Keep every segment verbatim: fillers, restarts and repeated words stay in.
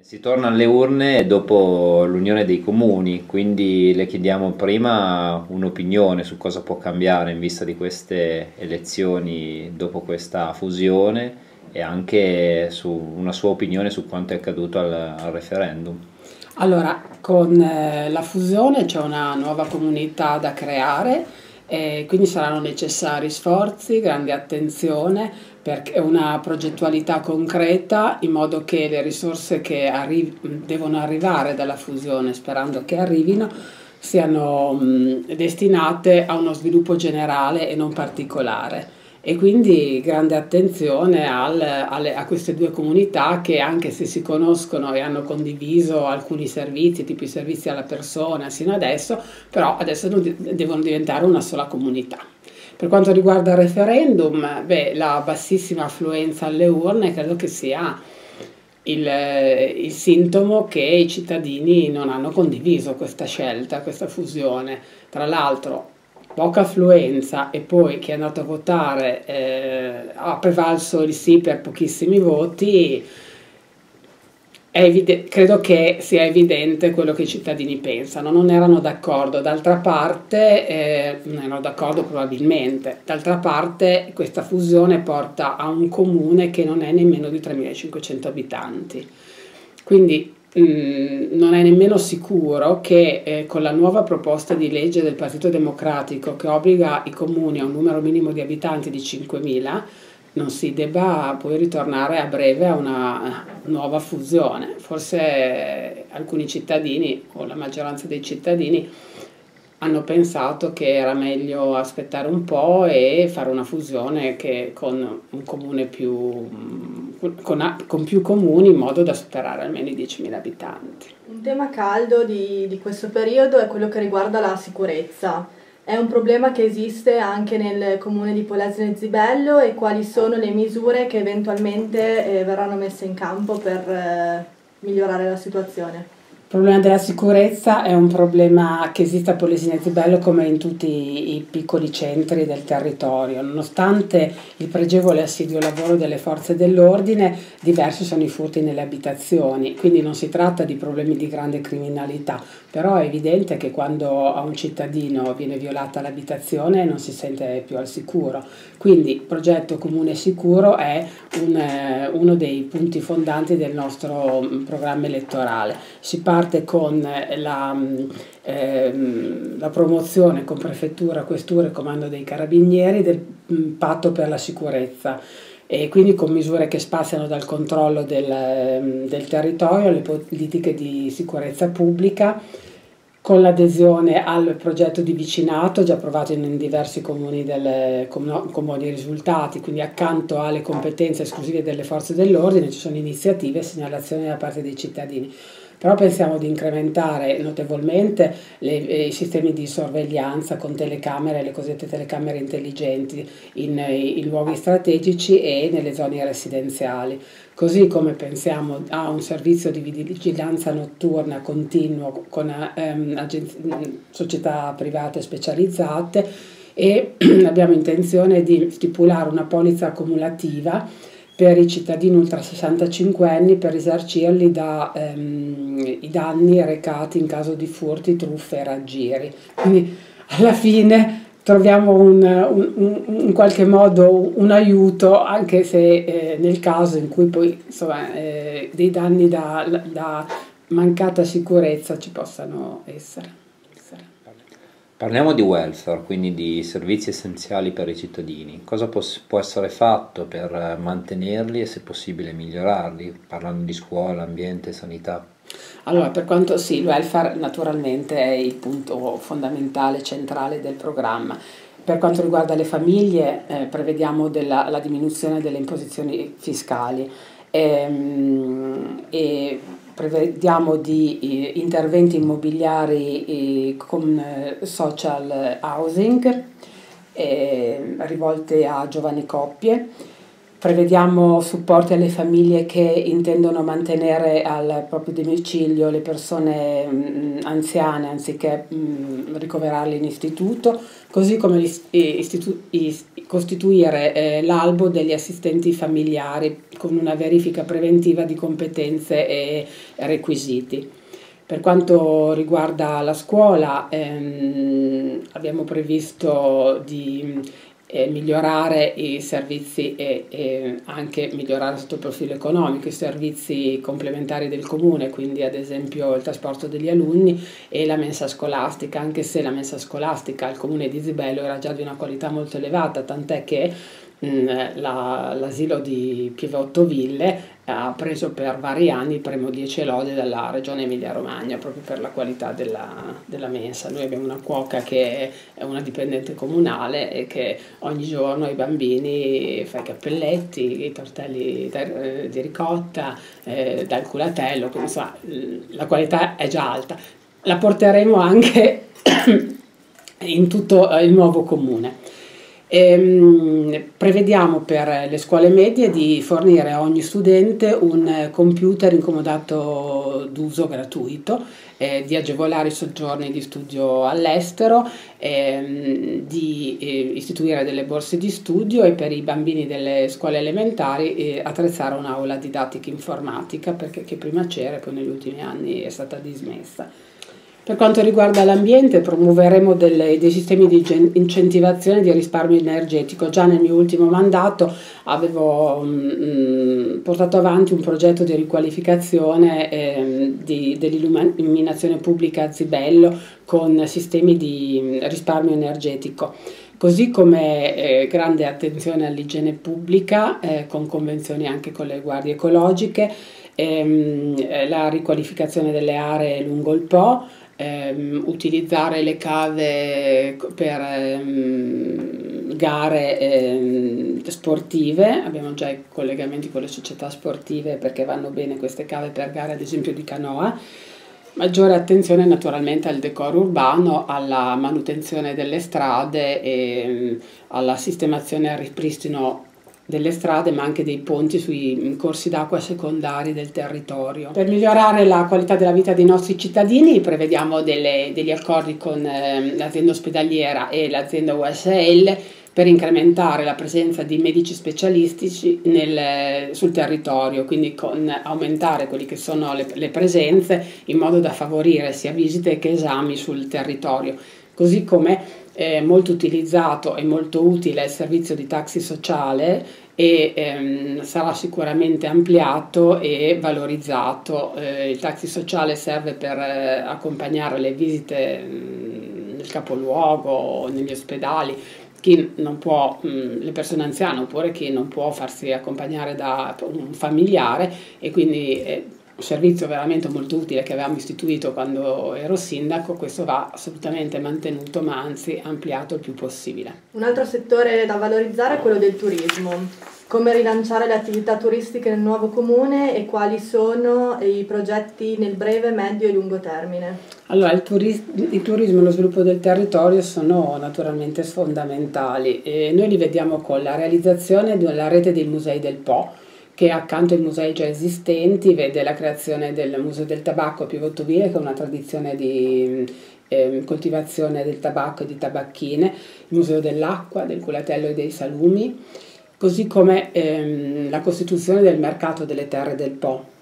Si torna alle urne dopo l'unione dei comuni, quindi le chiediamo prima un'opinione su cosa può cambiare in vista di queste elezioni dopo questa fusione e anche su una sua opinione su quanto è accaduto al, al referendum. Allora, con eh, la fusione c'è una nuova comunità da creare e quindi saranno necessari sforzi, grande attenzione, perché una progettualità concreta in modo che le risorse che arri- devono arrivare dalla fusione, sperando che arrivino, siano mh, destinate a uno sviluppo generale e non particolare. E quindi grande attenzione al, alle, a queste due comunità che, anche se si conoscono e hanno condiviso alcuni servizi, tipo i servizi alla persona sino adesso, però adesso devono diventare una sola comunità. Per quanto riguarda il referendum, beh, la bassissima affluenza alle urne credo che sia il, il sintomo che i cittadini non hanno condiviso questa scelta, questa fusione. Tra l'altro, poca affluenza e poi chi è andato a votare eh, ha prevalso il sì per pochissimi voti, è credo che sia evidente quello che i cittadini pensano, non erano d'accordo, d'altra parte eh, non erano d'accordo probabilmente, d'altra parte questa fusione porta a un comune che non è nemmeno di tremilacinquecento abitanti, quindi Mm, non è nemmeno sicuro che eh, con la nuova proposta di legge del Partito Democratico che obbliga i comuni a un numero minimo di abitanti di cinquemila non si debba poi ritornare a breve a una nuova fusione. Forse eh, alcuni cittadini o la maggioranza dei cittadini hanno pensato che era meglio aspettare un po' e fare una fusione che con un comune più con, con più comuni in modo da superare almeno i diecimila abitanti. Un tema caldo di, di questo periodo è quello che riguarda la sicurezza. È un problema che esiste anche nel comune di Polesine Zibello e quali sono le misure che eventualmente eh, verranno messe in campo per eh, migliorare la situazione? Il problema della sicurezza è un problema che esiste a Polesine Zibello come in tutti i piccoli centri del territorio. Nonostante il pregevole e assiduo lavoro delle forze dell'ordine, diversi sono i furti nelle abitazioni, quindi non si tratta di problemi di grande criminalità, però è evidente che quando a un cittadino viene violata l'abitazione non si sente più al sicuro. Quindi il progetto Comune Sicuro è un, uno dei punti fondanti del nostro programma elettorale. Si parla parte con la, ehm, la promozione con prefettura, questura e comando dei carabinieri del mh, patto per la sicurezza e quindi con misure che spaziano dal controllo del, ehm, del territorio alle politiche di sicurezza pubblica, con l'adesione al progetto di vicinato già approvato in diversi comuni, delle, comuni risultati, quindi accanto alle competenze esclusive delle forze dell'ordine ci sono iniziative e segnalazioni da parte dei cittadini. Però pensiamo di incrementare notevolmente le, i sistemi di sorveglianza con telecamere, le cosiddette telecamere intelligenti in, in luoghi strategici e nelle zone residenziali. Così come pensiamo a un servizio di vigilanza notturna continuo con ehm, società private specializzate e abbiamo intenzione di stipulare una polizza accumulativa per i cittadini ultra sessantacinquenni per risarcirli da ehm, i danni recati in caso di furti, truffe e raggiri. Quindi alla fine troviamo un, un, un, in qualche modo un aiuto, anche se eh, nel caso in cui poi insomma, eh, dei danni da, da mancata sicurezza ci possano essere. essere. Parliamo di welfare, quindi di servizi essenziali per i cittadini. Cosa può essere fatto per mantenerli e, se possibile, migliorarli? Parlando di scuola, ambiente, sanità. Allora, per quanto sì, il welfare naturalmente è il punto fondamentale, centrale del programma. Per quanto riguarda le famiglie, eh, prevediamo della, la diminuzione delle imposizioni fiscali ehm, e prevediamo di eh, interventi immobiliari eh, con eh, social housing eh, rivolte a giovani coppie Prevediamo supporti alle famiglie che intendono mantenere al proprio domicilio le persone mh, anziane anziché mh, ricoverarle in istituto, così come istitu is costituire eh, l'albo degli assistenti familiari con una verifica preventiva di competenze e requisiti. Per quanto riguarda la scuola, ehm, abbiamo previsto di... E migliorare i servizi e, e anche migliorare sotto il profilo economico i servizi complementari del comune, quindi ad esempio il trasporto degli alunni e la mensa scolastica, anche se la mensa scolastica al comune di Zibello era già di una qualità molto elevata, tant'è che l'asilo la, di Pieveottoville ha preso per vari anni il premio dieci lode dalla regione Emilia Romagna proprio per la qualità della, della mensa. Noi abbiamo una cuoca che è una dipendente comunale e che ogni giorno ai bambini fa i cappelletti, i tortelli di ricotta, eh, dà il culatello, come sa, la qualità è già alta. La porteremo anche in tutto il nuovo comune. E prevediamo per le scuole medie di fornire a ogni studente un computer incomodato d'uso gratuito, eh, di agevolare i soggiorni di studio all'estero, eh, di eh, istituire delle borse di studio e per i bambini delle scuole elementari eh, attrezzare un'aula didattica informatica, perché che prima c'era e poi negli ultimi anni è stata dismessa. Per quanto riguarda l'ambiente, promuoveremo delle, dei sistemi di incentivazione di risparmio energetico. Già nel mio ultimo mandato avevo mh, portato avanti un progetto di riqualificazione eh, dell'illuminazione pubblica a Zibello con sistemi di risparmio energetico, così come eh, grande attenzione all'igiene pubblica eh, con convenzioni anche con le guardie ecologiche, ehm, la riqualificazione delle aree lungo il Po, Ehm, utilizzare le cave per ehm, gare ehm, sportive. Abbiamo già i collegamenti con le società sportive perché vanno bene queste cave per gare ad esempio di canoa. Maggiore attenzione naturalmente al decoro urbano, alla manutenzione delle strade e alla sistemazione e al ripristino delle strade, ma anche dei ponti sui corsi d'acqua secondari del territorio. Per migliorare la qualità della vita dei nostri cittadini prevediamo delle, degli accordi con eh, l'azienda ospedaliera e l'azienda U S L per incrementare la presenza di medici specialistici nel, sul territorio, quindi con aumentare quelle che sono le, le presenze in modo da favorire sia visite che esami sul territorio, così come è molto utilizzato e molto utile il servizio di taxi sociale e ehm, sarà sicuramente ampliato e valorizzato. Eh, il taxi sociale serve per eh, accompagnare le visite mh, nel capoluogo o negli ospedali, chi non può, mh, le persone anziane oppure chi non può farsi accompagnare da un familiare, e quindi eh, un servizio veramente molto utile che avevamo istituito quando ero sindaco. Questo va assolutamente mantenuto, ma anzi ampliato il più possibile. Un altro settore da valorizzare è quello del turismo. Come rilanciare le attività turistiche nel nuovo comune e quali sono i progetti nel breve, medio e lungo termine? Allora, il, turis il turismo e lo sviluppo del territorio sono naturalmente fondamentali. E noi li vediamo con la realizzazione della rete dei musei del Po, che accanto ai musei già esistenti vede la creazione del Museo del Tabacco a Pieveottoville, che è una tradizione di eh, coltivazione del tabacco e di tabacchine, il Museo dell'Acqua, del Culatello e dei Salumi, così come ehm, la costituzione del mercato delle terre del Po.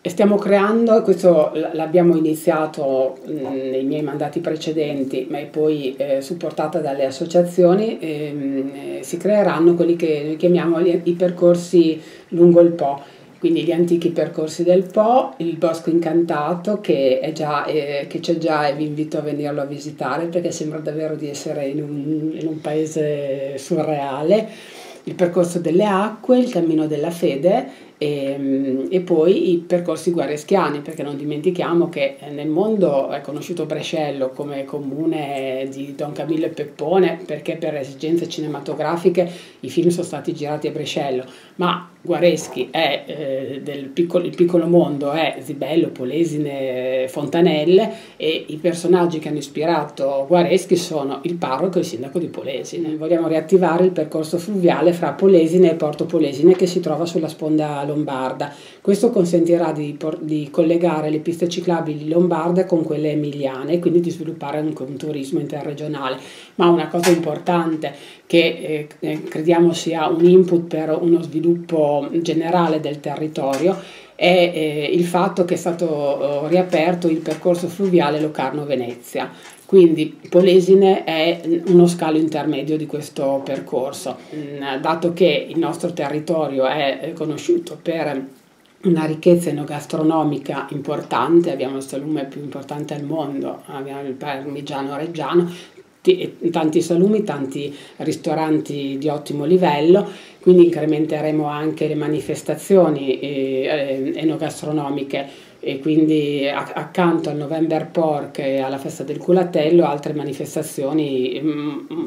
E stiamo creando, questo l'abbiamo iniziato mh, nei miei mandati precedenti, ma è poi eh, supportata dalle associazioni, ehm, si creeranno quelli che noi chiamiamo gli, i percorsi lungo il Po, quindi gli antichi percorsi del Po, il Bosco Incantato che c'è già, eh, già e vi invito a venirlo a visitare perché sembra davvero di essere in un, in un paese surreale, il percorso delle acque, il cammino della fede, e, e poi i percorsi guareschiani, perché non dimentichiamo che nel mondo è conosciuto Brescello come comune di Don Camillo e Peppone perché per esigenze cinematografiche i film sono stati girati a Brescello, ma Guareschi è eh, del piccolo, il piccolo mondo è Zibello, Polesine, Fontanelle, e i personaggi che hanno ispirato Guareschi sono il parroco e il sindaco di Polesine. Vogliamo riattivare il percorso fluviale fra Polesine e Porto Polesine che si trova sulla sponda lombarda. Questo consentirà di, di collegare le piste ciclabili lombarde con quelle emiliane e quindi di sviluppare anche un turismo interregionale. Ma una cosa importante che eh, crediamo sia un input per uno sviluppo generale del territorio è eh, il fatto che è stato eh, riaperto il percorso fluviale Locarno-Venezia, quindi Polesine è uno scalo intermedio di questo percorso, mh, dato che il nostro territorio è eh, conosciuto per una ricchezza enogastronomica importante, abbiamo il salume più importante al mondo, abbiamo il Parmigiano-Reggiano, tanti salumi, tanti ristoranti di ottimo livello, quindi incrementeremo anche le manifestazioni enogastronomiche e quindi accanto al November Pork e alla Festa del Culatello altre manifestazioni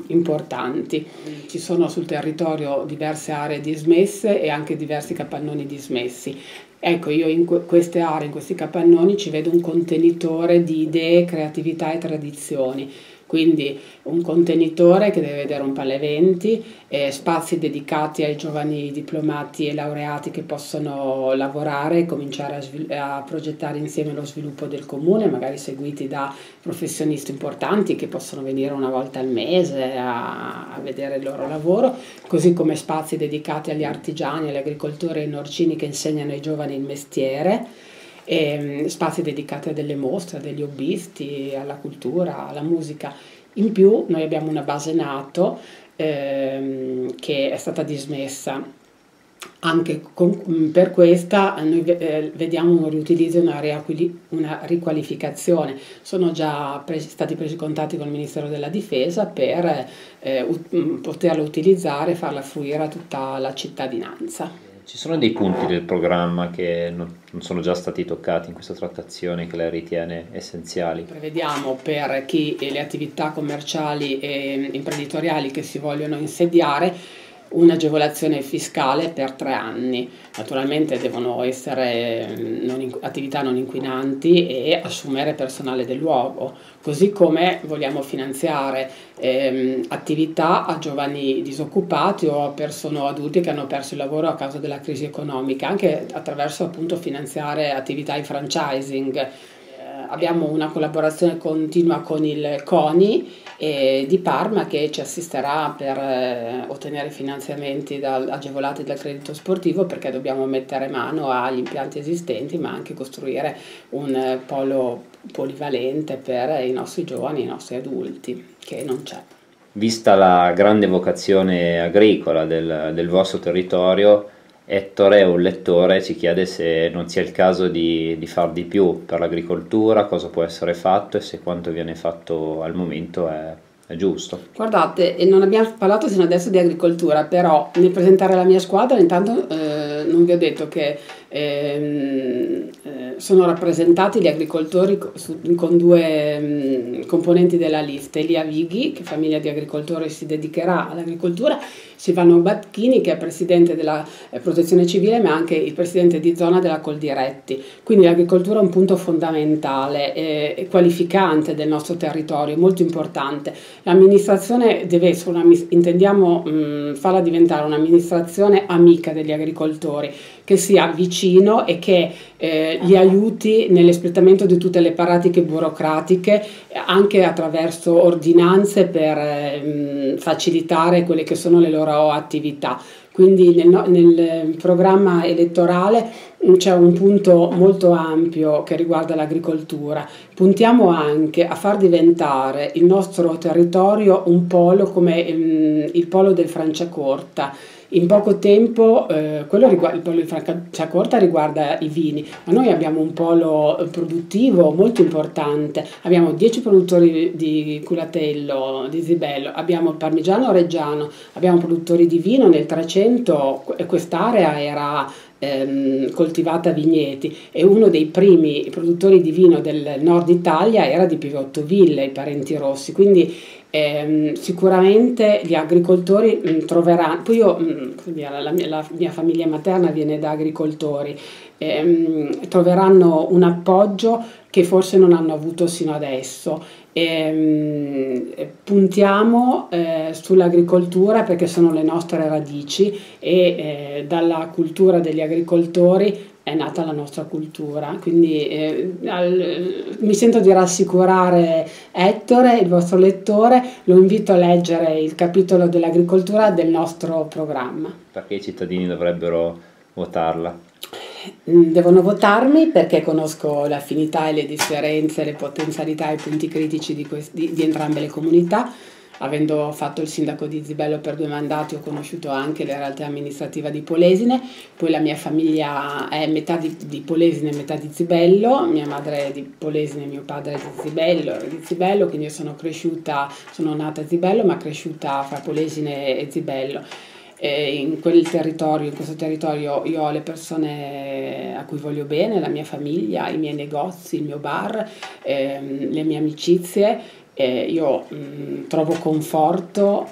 importanti. Ci sono sul territorio diverse aree dismesse e anche diversi capannoni dismessi. Ecco, io in queste aree, in questi capannoni ci vedo un contenitore di idee, creatività e tradizioni. Quindi un contenitore che deve vedere un paleventi, eh, spazi dedicati ai giovani diplomati e laureati che possono lavorare e cominciare a, a progettare insieme lo sviluppo del comune, magari seguiti da professionisti importanti che possono venire una volta al mese a, a vedere il loro lavoro, così come spazi dedicati agli artigiani, agli agricoltori e ai norcini che insegnano ai giovani il mestiere, e spazi dedicati a delle mostre, a degli hobbisti, alla cultura, alla musica. In più noi abbiamo una base NATO ehm, che è stata dismessa, anche con, per questa noi eh, vediamo un riutilizzo e una, una riqualificazione. Sono già presi, stati presi contatti con il Ministero della Difesa per eh, ut poterla utilizzare e farla fruire a tutta la cittadinanza. Ci sono dei punti del programma che non sono già stati toccati in questa trattazione che la ritiene essenziali? Prevediamo per chi le attività commerciali e imprenditoriali che si vogliono insediare un'agevolazione fiscale per tre anni. Naturalmente devono essere non, attività non inquinanti e assumere personale del luogo, così come vogliamo finanziare ehm, attività a giovani disoccupati o a persone o adulti che hanno perso il lavoro a causa della crisi economica, anche attraverso appunto finanziare attività in franchising. Eh, abbiamo una collaborazione continua con il CONI e di Parma che ci assisterà per eh, ottenere finanziamenti dal, agevolati dal credito sportivo, perché dobbiamo mettere mano agli impianti esistenti ma anche costruire un eh, polo polivalente per i nostri giovani, i nostri adulti, che non c'è. Vista la grande vocazione agricola del, del vostro territorio, Ettore, un lettore, ci chiede se non sia il caso di, di far di più per l'agricoltura, cosa può essere fatto e se quanto viene fatto al momento è, è giusto. Guardate, non abbiamo parlato sino adesso di agricoltura, però nel presentare la mia squadra intanto eh, non vi ho detto che eh, sono rappresentati gli agricoltori con due componenti della lista, Elia Vighi, che famiglia di agricoltori si dedicherà all'agricoltura, Silvano Bacchini che è presidente della protezione civile ma anche il presidente di zona della Coldiretti. Quindi l'agricoltura è un punto fondamentale e qualificante del nostro territorio, molto importante. L'amministrazione deve essere, una, intendiamo mh, farla diventare un'amministrazione amica degli agricoltori, che sia vicino e che eh, li aiuti nell'espletamento di tutte le pratiche burocratiche, anche attraverso ordinanze per eh, facilitare quelle che sono le loro attività. Quindi nel, nel programma elettorale c'è un punto molto ampio che riguarda l'agricoltura. Puntiamo anche a far diventare il nostro territorio un polo come ehm, il polo del Franciacorta, in poco tempo, eh, quello il polo di Franciacorta riguarda i vini, ma noi abbiamo un polo produttivo molto importante, abbiamo dieci produttori di culatello, di Zibello, abbiamo il Parmigiano-Reggiano, abbiamo produttori di vino, nel Trecento quest'area era ehm, coltivata a vigneti e uno dei primi produttori di vino del nord Italia era di Pieveottoville, i parenti rossi, quindi Eh, sicuramente gli agricoltori mh, troveranno, poi io mh, la, la, mia, la mia famiglia materna viene da agricoltori, eh, mh, troveranno un appoggio che forse non hanno avuto sino adesso. E, mh, puntiamo eh, sull'agricoltura perché sono le nostre radici e eh, dalla cultura degli agricoltori è nata la nostra cultura, quindi eh, al, mi sento di rassicurare Ettore, il vostro lettore, lo invito a leggere il capitolo dell'agricoltura del nostro programma. Perché i cittadini dovrebbero votarla? Devono votarmi perché conosco le affinità e le differenze, le potenzialità e i punti critici di, di, di entrambe le comunità. Avendo fatto il sindaco di Zibello per due mandati ho conosciuto anche la realtà amministrativa di Polesine, poi la mia famiglia è metà di, di Polesine e metà di Zibello, mia madre è di Polesine e mio padre è di Zibello, di Zibello, quindi io sono cresciuta, sono nata a Zibello ma cresciuta fra Polesine e Zibello. E in quel territorio, in questo territorio io ho le persone a cui voglio bene, la mia famiglia, i miei negozi, il mio bar, ehm, le mie amicizie. Eh, io mh, trovo conforto,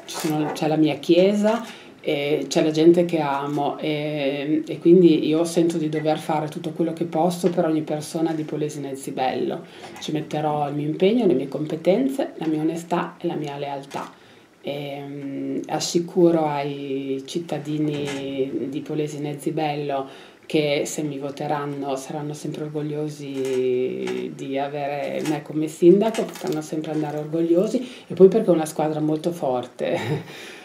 c'è la mia chiesa, eh, c'è la gente che amo eh, e quindi io sento di dover fare tutto quello che posso per ogni persona di Polesine e Zibello. Ci metterò il mio impegno, le mie competenze, la mia onestà e la mia lealtà. E, mh, assicuro ai cittadini di Polesine e Zibello che se mi voteranno saranno sempre orgogliosi di avere me come sindaco, potranno sempre andare orgogliosi e poi perché è una squadra molto forte.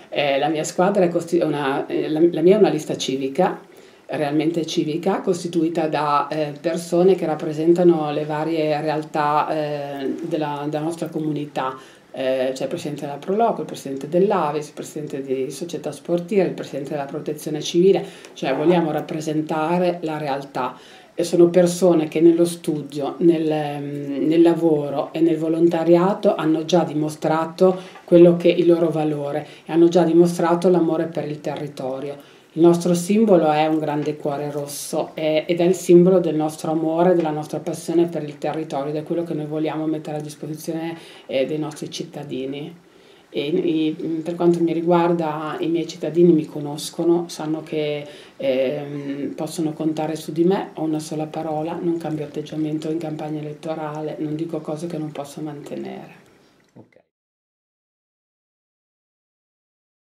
eh, la mia squadra è una, la, la mia è una lista civica, realmente civica, costituita da eh, persone che rappresentano le varie realtà eh, della, della nostra comunità. Eh, c'è il presidente della Proloco, il presidente dell'Aves, il presidente di società sportive, il presidente della protezione civile, cioè vogliamo rappresentare la realtà e sono persone che nello studio, nel, nel lavoro e nel volontariato hanno già dimostrato quello che è il loro valore e hanno già dimostrato l'amore per il territorio. Il nostro simbolo è un grande cuore rosso è, ed è il simbolo del nostro amore, della nostra passione per il territorio ed è quello che noi vogliamo mettere a disposizione eh, dei nostri cittadini. E, e, per quanto mi riguarda i miei cittadini mi conoscono, sanno che eh, possono contare su di me, ho una sola parola, non cambio atteggiamento in campagna elettorale, non dico cose che non posso mantenere.